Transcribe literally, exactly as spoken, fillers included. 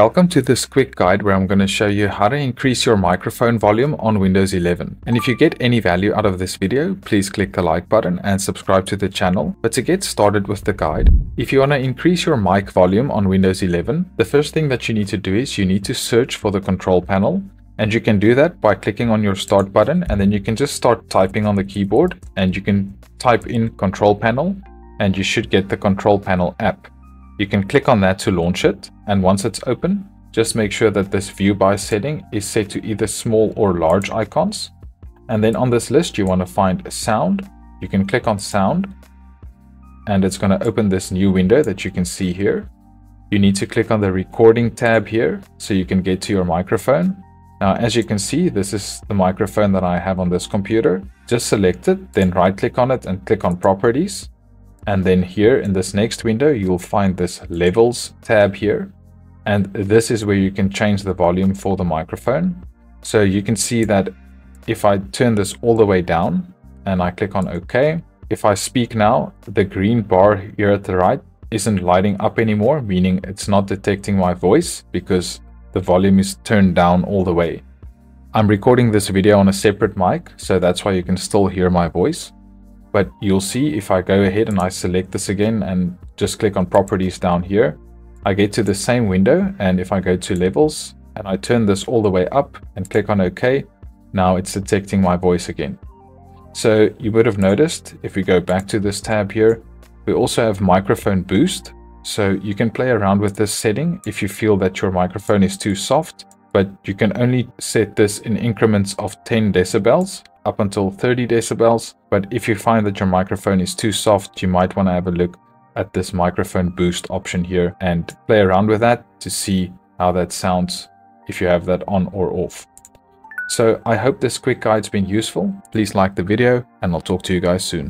Welcome to this quick guide where I'm going to show you how to increase your microphone volume on Windows eleven. And if you get any value out of this video, please click the like button and subscribe to the channel. But to get started with the guide, if you want to increase your mic volume on Windows eleven, the first thing that you need to do is you need to search for the control panel. And you can do that by clicking on your start button, and then you can just start typing on the keyboard, and you can type in control panel, and you should get the control panel app. You can click on that to launch it, and once it's open, just make sure that this view by setting is set to either small or large icons. And then on this list, you want to find sound. You can click on sound, and it's going to open this new window that you can see here. You need to click on the recording tab here so you can get to your microphone. Now, as you can see, this is the microphone that I have on this computer. Just select it, then right click on it and click on properties. And then here in this next window, you'll find this levels tab here. And this is where you can change the volume for the microphone. So you can see that if I turn this all the way down and I click on OK, if I speak now, the green bar here at the right isn't lighting up anymore, meaning it's not detecting my voice because the volume is turned down all the way. I'm recording this video on a separate mic, so that's why you can still hear my voice. But you'll see if I go ahead and I select this again and just click on properties down here, I get to the same window. And if I go to levels and I turn this all the way up and click on OK, now it's detecting my voice again. So you would have noticed, if we go back to this tab here, we also have microphone boost. So you can play around with this setting if you feel that your microphone is too soft, but you can only set this in increments of ten decibels. Up until thirty decibels. But if you find that your microphone is too soft, you might want to have a look at this microphone boost option here and play around with that to see how that sounds if you have that on or off. So I hope this quick guide's been useful. Please like the video, and I'll talk to you guys soon.